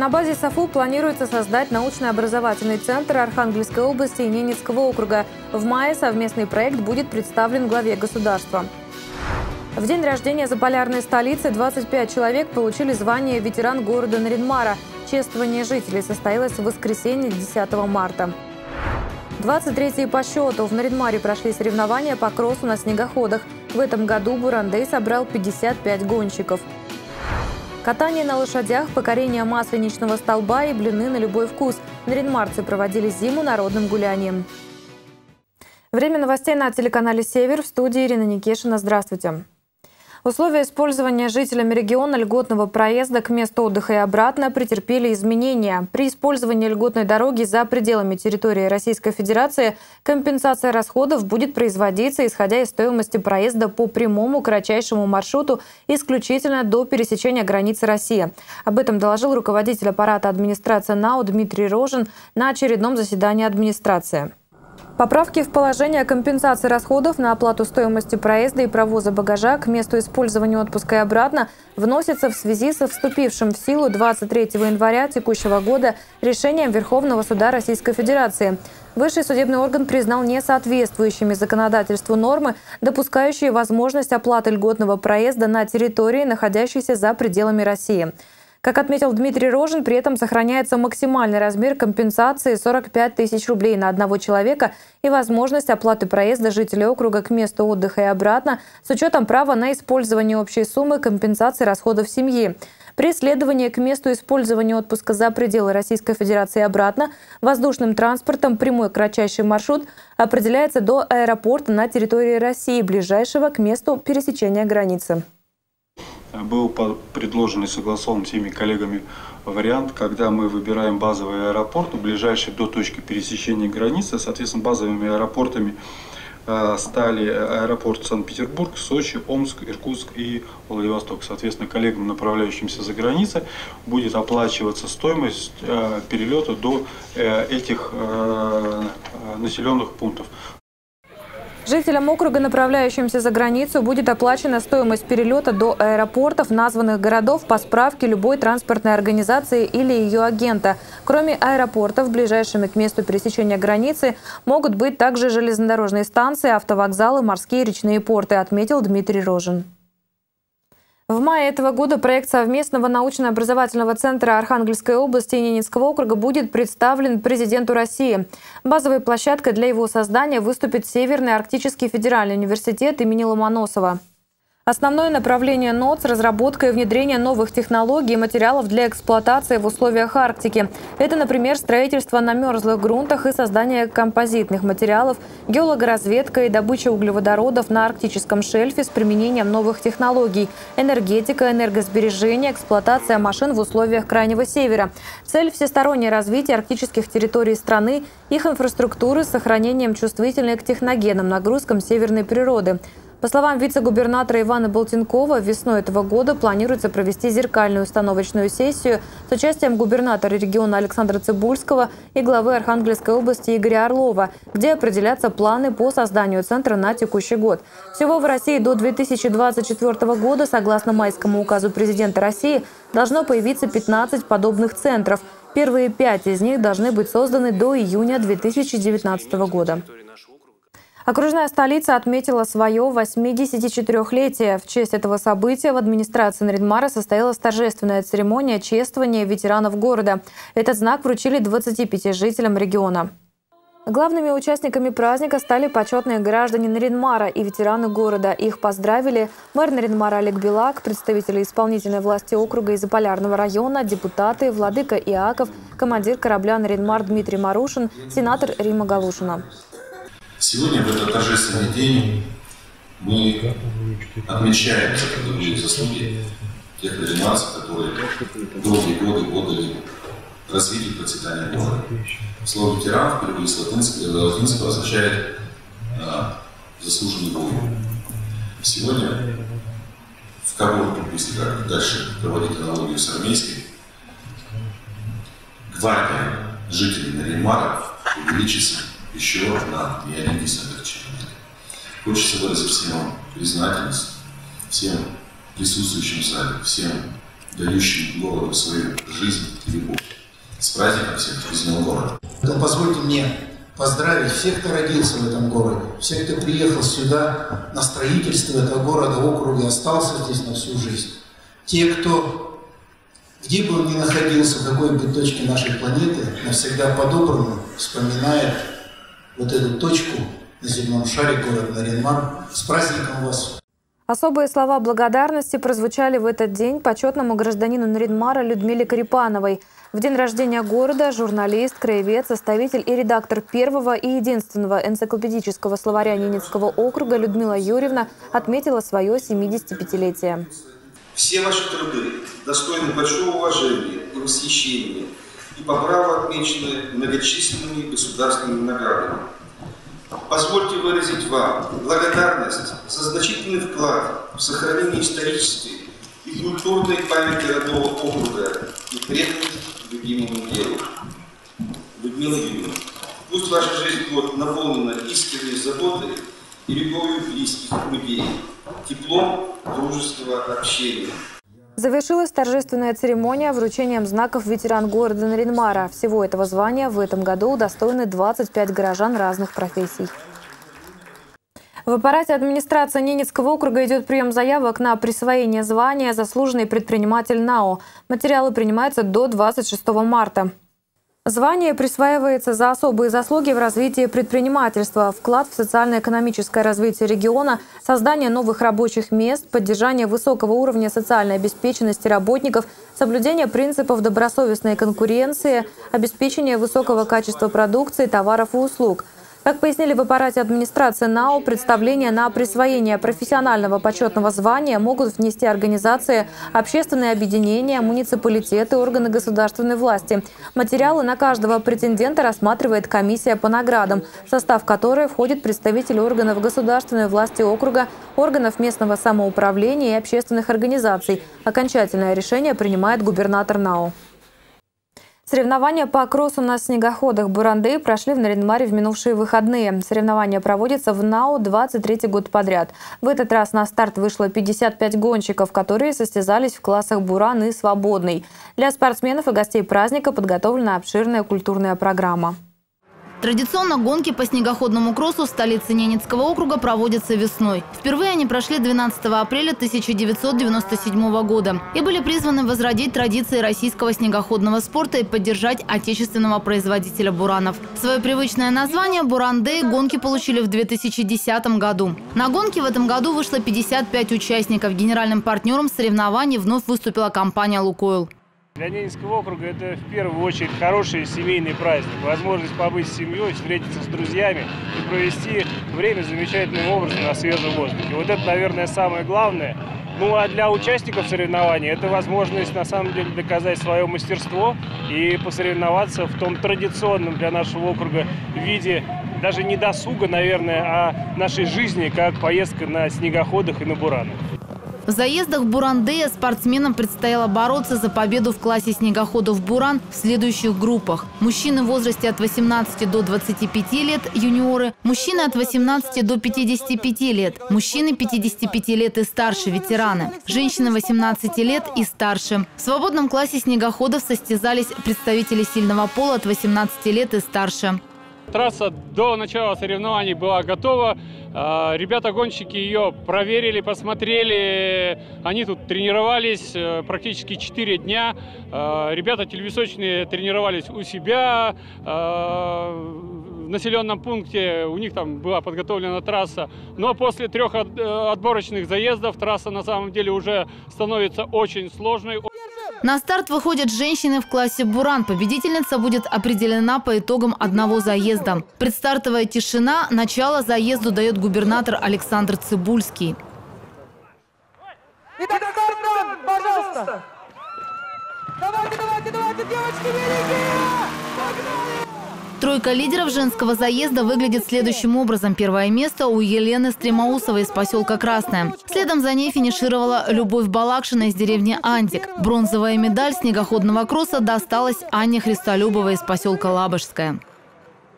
На базе САФУ планируется создать научно-образовательный центр Архангельской области и Ненецкого округа. В мае совместный проект будет представлен главе государства. В день рождения заполярной столицы 25 человек получили звание «Ветеран города Нарьян-Мара». Чествование жителей состоялось в воскресенье 10 марта. 23-й по счету. В Нарьян-Маре прошли соревнования по кроссу на снегоходах. В этом году Буран Дей собрал 55 гонщиков. Катание на лошадях, покорение масленичного столба и блины на любой вкус. Нарьян-марцы проводили зиму народным гулянием. Время новостей на телеканале «Север». В студии Ирина Никешина. Здравствуйте. Условия использования жителями региона льготного проезда к месту отдыха и обратно претерпели изменения. При использовании льготной дороги за пределами территории Российской Федерации компенсация расходов будет производиться, исходя из стоимости проезда по прямому кратчайшему маршруту исключительно до пересечения границы России. Об этом доложил руководитель аппарата администрации НАО Дмитрий Рожин на очередном заседании администрации. Поправки в положение о компенсации расходов на оплату стоимости проезда и провоза багажа к месту использования отпуска и обратно вносятся в связи со вступившим в силу 23 января текущего года решением Верховного суда Российской Федерации. Высший судебный орган признал несоответствующими законодательству нормы, допускающие возможность оплаты льготного проезда на территории, находящейся за пределами России. Как отметил Дмитрий Рожин, при этом сохраняется максимальный размер компенсации 45 тысяч рублей на одного человека и возможность оплаты проезда жителей округа к месту отдыха и обратно с учетом права на использование общей суммы компенсации расходов семьи. При следовании к месту использования отпуска за пределы Российской Федерации и обратно воздушным транспортом прямой кратчайший маршрут определяется до аэропорта на территории России, ближайшего к месту пересечения границы. Был предложен и согласован всеми коллегами вариант, когда мы выбираем базовый аэропорт, ближайший до точки пересечения границы. Соответственно, базовыми аэропортами стали аэропорт Санкт-Петербург, Сочи, Омск, Иркутск и Владивосток. Соответственно, коллегам, направляющимся за границу, будет оплачиваться стоимость перелета до этих населенных пунктов. Жителям округа, направляющимся за границу, будет оплачена стоимость перелета до аэропортов названных городов по справке любой транспортной организации или ее агента. Кроме аэропортов, ближайшими к месту пересечения границы могут быть также железнодорожные станции, автовокзалы, морские и речные порты, отметил Дмитрий Рожин. В мае этого года проект совместного научно-образовательного центра Архангельской области и Ненецкого округа будет представлен президенту России. Базовой площадкой для его создания выступит Северный Арктический федеральный университет имени Ломоносова. Основное направление НОЦ – разработка и внедрение новых технологий и материалов для эксплуатации в условиях Арктики. Это, например, строительство на мерзлых грунтах и создание композитных материалов, геологоразведка и добыча углеводородов на арктическом шельфе с применением новых технологий, энергетика, энергосбережение, эксплуатация машин в условиях Крайнего Севера. Цель – всестороннее развитие арктических территорий страны, их инфраструктуры с сохранением чувствительной к техногенным нагрузкам северной природы. По словам вице-губернатора Ивана Болтенкова, весной этого года планируется провести зеркальную установочную сессию с участием губернатора региона Александра Цибульского и главы Архангельской области Игоря Орлова, где определятся планы по созданию центра на текущий год. Всего в России до 2024 года, согласно майскому указу президента России, должно появиться 15 подобных центров. Первые 5 из них должны быть созданы до июня 2019 года. Окружная столица отметила свое 84-летие. В честь этого события в администрации Нарьян-Мара состоялась торжественная церемония чествования ветеранов города. Этот знак вручили 25 жителям региона. Главными участниками праздника стали почетные граждане Нарьян-Мара и ветераны города. Их поздравили мэр Нарьян-Мара Олег Белак, представители исполнительной власти округа и Заполярного района, депутаты, владыка Иаков, командир корабля Нарьян-Мар Дмитрий Марушин, сенатор Римма Галушина. Сегодня, в этот торжественный день, мы отмечаем за трудовые заслуги тех нарьянцев, которые долгие годы отдали развитию и процветанию города. Слово «ветеран» в переводе с латинского означает «заслуженный бой». Сегодня в когорту, если как дальше проводить аналогию с армейской, гвардия жителей Нарьян-Мара увеличится еще на миллион десятых. Хочется выразить всем признательность, всем присутствующим в зале, всем дающие городу свою жизнь и любовь. С праздником всех жизненного города. Поэтому позвольте мне поздравить всех, кто родился в этом городе, всех, кто приехал сюда на строительство этого города, округа, остался здесь на всю жизнь. Те, кто, где бы он ни находился, в какой бы точке нашей планеты, навсегда по-доброму вспоминает вот эту точку на земном шаре, город Нарьян-Мар. С праздником вас! Особые слова благодарности прозвучали в этот день почетному гражданину Нарьян-Мара Людмиле Крипановой. В день рождения города журналист, краевед, составитель и редактор первого и единственного энциклопедического словаря Ненецкого округа Людмила Юрьевна отметила свое 75-летие. Все ваши труды достойны большого уважения и восхищения и по праву отмечены многочисленными государственными наградами. Позвольте выразить вам благодарность за значительный вклад в сохранение исторической и культурной памяти родного округа и преданность любимому делу. Людмила Юрьевна, пусть ваша жизнь будет наполнена искренней заботой и любовью близких людей, теплом дружеского общения. Завершилась торжественная церемония вручением знаков «Ветеран города Нарьян-Мара». Всего этого звания в этом году удостоены 25 горожан разных профессий. В аппарате администрации Ненецкого округа идет прием заявок на присвоение звания «Заслуженный предприниматель НАО». Материалы принимаются до 26 марта. Звание присваивается за особые заслуги в развитии предпринимательства, вклад в социально-экономическое развитие региона, создание новых рабочих мест, поддержание высокого уровня социальной обеспеченности работников, соблюдение принципов добросовестной конкуренции, обеспечение высокого качества продукции, товаров и услуг. Как пояснили в аппарате администрации НАО, представление на присвоение профессионального почетного звания могут внести организации, общественные объединения, муниципалитеты, органы государственной власти. Материалы на каждого претендента рассматривает комиссия по наградам, в состав которой входит представители органов государственной власти округа, органов местного самоуправления и общественных организаций. Окончательное решение принимает губернатор НАО. Соревнования по кроссу на снегоходах «Буран Дей» прошли в Нарьян-Маре в минувшие выходные. Соревнования проводятся в НАО 23-й год подряд. В этот раз на старт вышло 55 гонщиков, которые состязались в классах «Буран» и «Свободный». Для спортсменов и гостей праздника подготовлена обширная культурная программа. Традиционно гонки по снегоходному кроссу в столице Ненецкого округа проводятся весной. Впервые они прошли 12 апреля 1997 года и были призваны возродить традиции российского снегоходного спорта и поддержать отечественного производителя буранов. Свое привычное название «Буран Дей» гонки получили в 2010 году. На гонки в этом году вышло 55 участников. Генеральным партнером соревнований вновь выступила компания «Лукойл». Для Ненецкого округа это в первую очередь хороший семейный праздник. Возможность побыть с семьей, встретиться с друзьями и провести время замечательным образом на свежем воздухе. Вот это, наверное, самое главное. Ну а для участников соревнований это возможность на самом деле доказать свое мастерство и посоревноваться в том традиционном для нашего округа виде, даже не досуга, наверное, а нашей жизни, как поездка на снегоходах и на буранах. В заездах «Буран Дея» спортсменам предстояло бороться за победу в классе снегоходов «Буран» в следующих группах. Мужчины в возрасте от 18 до 25 лет – юниоры, мужчины от 18 до 55 лет, мужчины 55 лет и старше – ветераны, женщины 18 лет и старше. В свободном классе снегоходов состязались представители сильного пола от 18 лет и старше. Трасса до начала соревнований была готова. Ребята-гонщики ее проверили, посмотрели. Они тут тренировались практически 4 дня. Ребята телевисочные тренировались у себя в населенном пункте. У них там была подготовлена трасса. Но после 3 отборочных заездов трасса на самом деле уже становится очень сложной. На старт выходят женщины в классе «Буран». Победительница будет определена по итогам одного заезда. Предстартовая тишина. Начало заезду дает губернатор Александр Цибульский. Итак, старт нам, пожалуйста. Давайте, давайте, давайте, девочки, великие! Погнали! Тройка лидеров женского заезда выглядит следующим образом. Первое место у Елены Стремоусовой из поселка Красное. Следом за ней финишировала Любовь Балакшина из деревни Антик. Бронзовая медаль снегоходного кросса досталась Анне Христолюбовой из поселка Лабожская.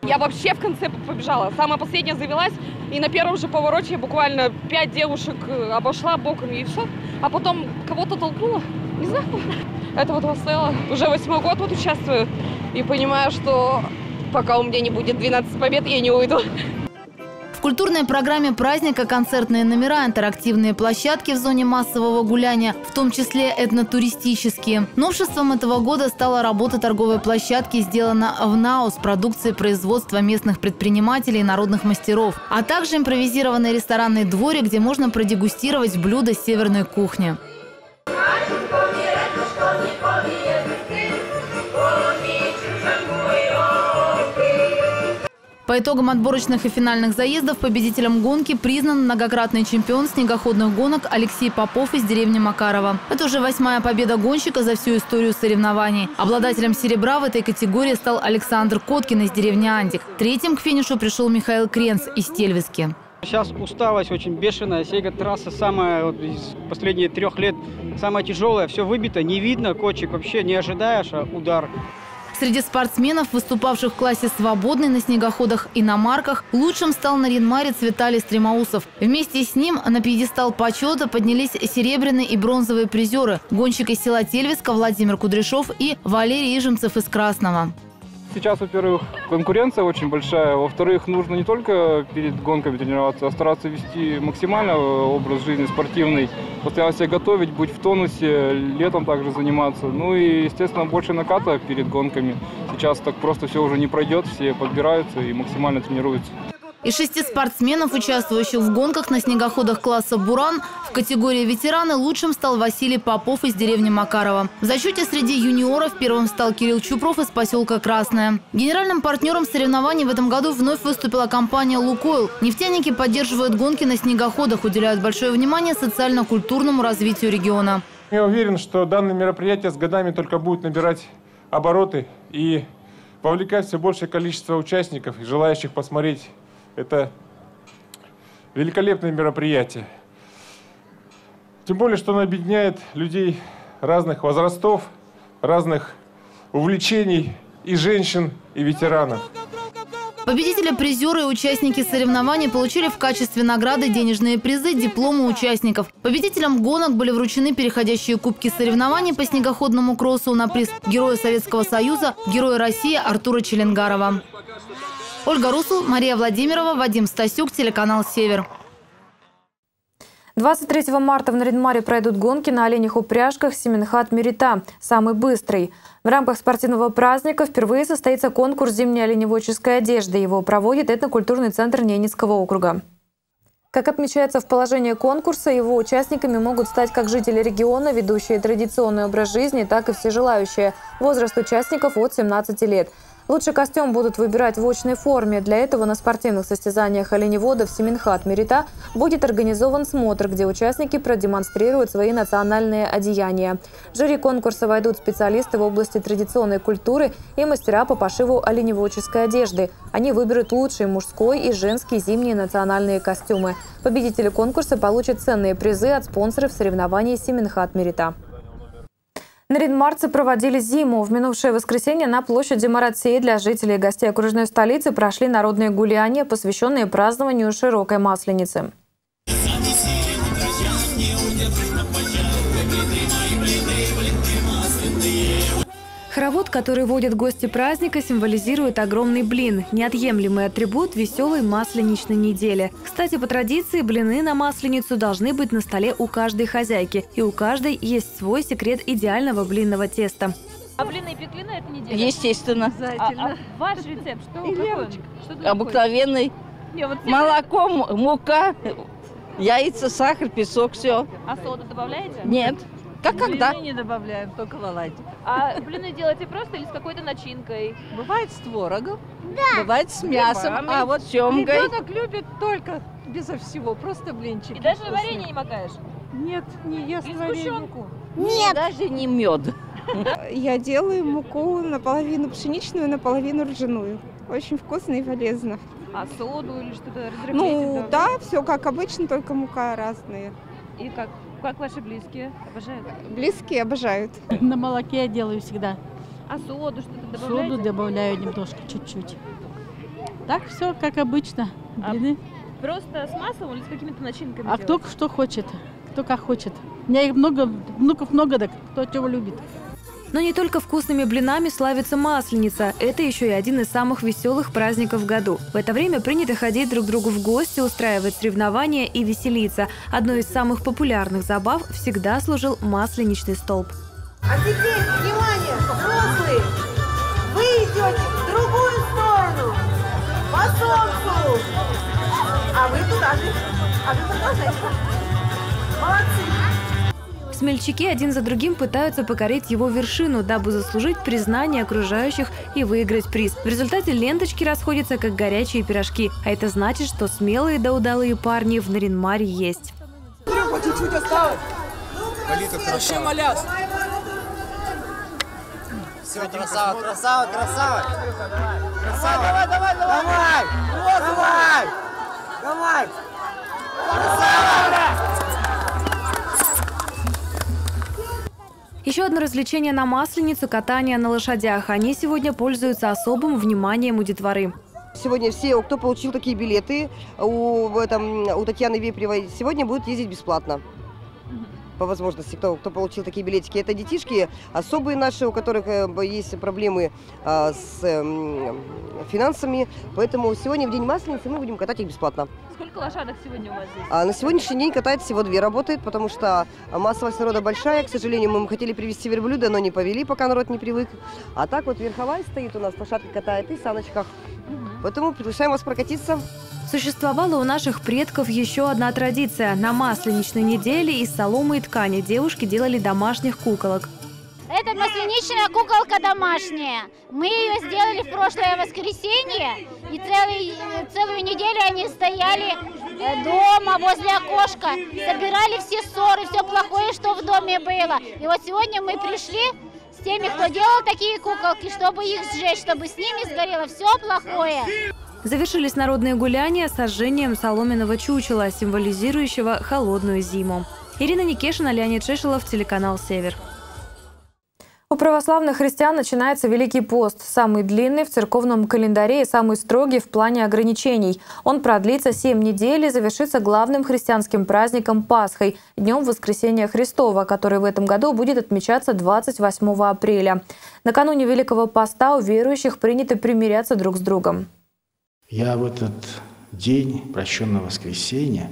Я вообще в конце побежала. Самая последняя завелась. И на первом же повороте я буквально 5 девушек обошла боком и все. А потом кого-то толкнула. Не знаю. Это вот Васела. Уже 8-й год вот участвую. И понимаю, что пока у меня не будет 12 побед, я не уйду. В культурной программе праздника концертные номера, интерактивные площадки в зоне массового гуляния, в том числе этнотуристические. Новшеством этого года стала работа торговой площадки, сделана в НАО с продукцией производства местных предпринимателей и народных мастеров, а также импровизированный ресторанный дворик, где можно продегустировать блюда северной кухни. По итогам отборочных и финальных заездов победителем гонки признан многократный чемпион снегоходных гонок Алексей Попов из деревни Макарова. Это уже 8-я победа гонщика за всю историю соревнований. Обладателем серебра в этой категории стал Александр Коткин из деревни Антик. Третьим к финишу пришел Михаил Кренц из Тельвиски. Сейчас усталость очень бешеная. Сей трасса самая вот, из последних 3 лет самая тяжелая. Все выбито, не видно кочек, вообще не ожидаешь, а удар. Среди спортсменов, выступавших в классе «Свободный» на снегоходах и иномарках, лучшим стал нарьян-марец Виталий Стремоусов. Вместе с ним на пьедестал почета поднялись серебряные и бронзовые призеры – гонщик из села Тельвиска Владимир Кудряшов и Валерий Ижимцев из Красного. Сейчас, во-первых, конкуренция очень большая. Во-вторых, нужно не только перед гонками тренироваться, а стараться вести максимально образ жизни спортивный. Постоянно себя готовить, быть в тонусе, летом также заниматься. Ну и, естественно, больше наката перед гонками. Сейчас так просто все уже не пройдет, все подбираются и максимально тренируются. Из 6 спортсменов, участвующих в гонках на снегоходах класса «Буран», в категории «Ветераны» лучшим стал Василий Попов из деревни Макарова. В зачете среди юниоров первым стал Кирилл Чупров из поселка Красное. Генеральным партнером соревнований в этом году вновь выступила компания «Лукойл». Нефтяники поддерживают гонки на снегоходах, уделяют большое внимание социально-культурному развитию региона. Я уверен, что данное мероприятие с годами только будет набирать обороты и вовлекать все большее количество участников и желающих посмотреть. Это великолепное мероприятие. Тем более, что оно объединяет людей разных возрастов, разных увлечений, и женщин, и ветеранов. Победители, призеры и участники соревнований получили в качестве награды денежные призы, дипломы участников. Победителям гонок были вручены переходящие кубки соревнований по снегоходному кроссу на приз Героя Советского Союза, Героя России Артура Челенгарова. Ольга Русул, Мария Владимирова, Вадим Стасюк, телеканал «Север». 23 марта в Нарьян-Маре пройдут гонки на оленях упряжках «Семенхат Мерита», самый быстрый. В рамках спортивного праздника впервые состоится конкурс зимней оленеводческой одежды. Его проводит этнокультурный центр Ненецкого округа. Как отмечается в положении конкурса, его участниками могут стать как жители региона, ведущие традиционный образ жизни, так и все желающие. Возраст участников от 17 лет. Лучший костюм будут выбирать в очной форме. Для этого на спортивных состязаниях оленеводов «Семенхат Мерита» будет организован смотр, где участники продемонстрируют свои национальные одеяния. В жюри конкурса войдут специалисты в области традиционной культуры и мастера по пошиву оленеводческой одежды. Они выберут лучшие мужской и женский зимние национальные костюмы. Победители конкурса получат ценные призы от спонсоров соревнований «Семенхат Мерита». Нарьян-марцы проводили зиму. В минувшее воскресенье на площади Марат-Сей для жителей и гостей окружной столицы прошли народные гуляния, посвященные празднованию широкой масленицы. Хоровод, который водят гости праздника, символизирует огромный блин – неотъемлемый атрибут веселой масленичной недели. Кстати, по традиции, блины на масленицу должны быть на столе у каждой хозяйки. И у каждой есть свой секрет идеального блинного теста. А блины пекли на эту неделю? Естественно. А ваш рецепт? Что обыкновенный. Вот молоко, мука, яйца, сахар, песок, все. А соду добавляете? Нет. Как когда? Блины не добавляем, только в оладьи. А блины делаете просто или с какой-то начинкой? Бывает с творогом, да. Бывает с мясом, а вот с семгой. Ребенок любит только безо всего, просто блинчики. И даже вкусные. Варенье не макаешь? Нет, не ест сгущенку? Нет. Даже не мед. Я делаю муку наполовину пшеничную, наполовину ржаную. Очень вкусно и полезно. А соду или что-то разрыхляете? Ну да, все как обычно, только мука разные. И как ваши близкие обожают? Близкие обожают. На молоке я делаю всегда. А соду что-то добавляете? Соду добавляю немножко, чуть-чуть. Так все как обычно. Блины. Просто с маслом или с какими-то начинками? А делать? Кто что хочет, кто как хочет. У меня их много, внуков много, так кто чего любит. Но не только вкусными блинами славится Масленица. Это еще и один из самых веселых праздников в году. В это время принято ходить друг к другу в гости, устраивать соревнования и веселиться. Одной из самых популярных забав всегда служил масленичный столб. А теперь, внимание, взрослые, вы идете в другую сторону, по солнцу, а вы туда же, а вы продолжаете. Молодцы! Смельчаки один за другим пытаются покорить его вершину, дабы заслужить признание окружающих и выиграть приз. В результате ленточки расходятся, как горячие пирожки. А это значит, что смелые да удалые парни в Нарьян-Маре есть. Чуть-чуть осталось. Вообще маляс. Все, красава, красава, красава. Давай, давай, давай, давай. Давай, давай. Красава. Еще одно развлечение на Масленицу – катание на лошадях. Они сегодня пользуются особым вниманием у детворы. Сегодня все, кто получил такие билеты, у Татьяны Вепревой, сегодня будут ездить бесплатно. По возможности, кто получил такие билетики. Это детишки особые наши, у которых есть проблемы с финансами. Поэтому сегодня в день Масленицы мы будем катать их бесплатно. Сколько лошадок сегодня у вас здесь? На сегодняшний день катает всего 2, работает, потому что массовость народа большая. К сожалению, мы хотели привезти верблюда, но не повели, пока народ не привык. А так вот верховая стоит у нас, лошадка катает и в саночках. Поэтому приглашаем вас прокатиться. Существовала у наших предков еще одна традиция. На масленичной неделе из соломы и ткани девушки делали домашних куколок. Это масленичная куколка домашняя. Мы ее сделали в прошлое воскресенье. И целую неделю они стояли дома, возле окошка. Собирали все ссоры, все плохое, что в доме было. И вот сегодня мы пришли с теми, кто делал такие куколки, чтобы их сжечь, чтобы с ними сгорело все плохое. Завершились народные гуляния сожжением соломенного чучела, символизирующего холодную зиму. Ирина Никешина, Леонид Шишелов, телеканал «Север». У православных христиан начинается Великий пост, самый длинный в церковном календаре и самый строгий в плане ограничений. Он продлится 7 недель и завершится главным христианским праздником Пасхой, днем Воскресения Христова, который в этом году будет отмечаться 28 апреля. Накануне Великого поста у верующих принято примиряться друг с другом. Я в этот день прощенного воскресения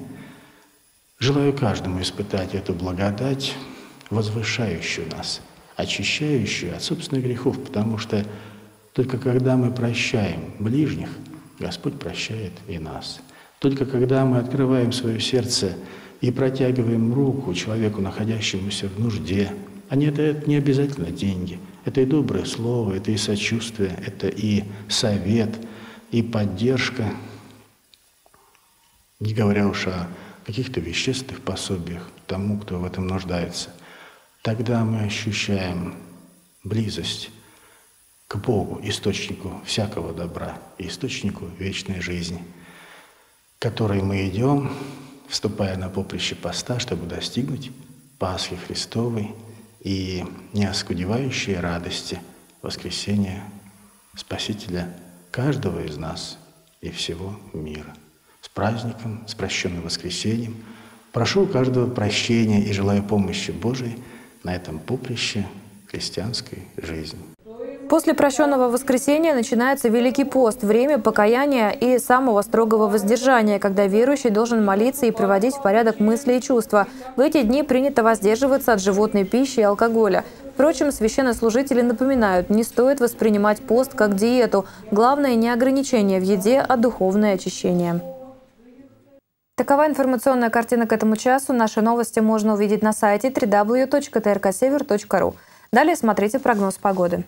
желаю каждому испытать эту благодать, возвышающую нас, очищающую от собственных грехов, потому что только когда мы прощаем ближних, Господь прощает и нас. Только когда мы открываем свое сердце и протягиваем руку человеку, находящемуся в нужде, а нет, это не обязательно деньги, это и доброе слово, это и сочувствие, это и совет, и поддержка, не говоря уж о каких-то вещественных пособиях тому, кто в этом нуждается. Тогда мы ощущаем близость к Богу, источнику всякого добра, источнику вечной жизни, к которой мы идем, вступая на поприще поста, чтобы достигнуть Пасхи Христовой и неоскудевающей радости воскресения Спасителя каждого из нас и всего мира. С праздником, с прощенным воскресением. Прошу у каждого прощения и желаю помощи Божией на этом поприще христианской жизни. После прощенного воскресения начинается Великий пост, время покаяния и самого строгого воздержания, когда верующий должен молиться и приводить в порядок мысли и чувства. В эти дни принято воздерживаться от животной пищи и алкоголя. Впрочем, священнослужители напоминают, не стоит воспринимать пост как диету. Главное не ограничение в еде, а духовное очищение. Такова информационная картина к этому часу. Наши новости можно увидеть на сайте www.trksever.ru. Далее смотрите прогноз погоды.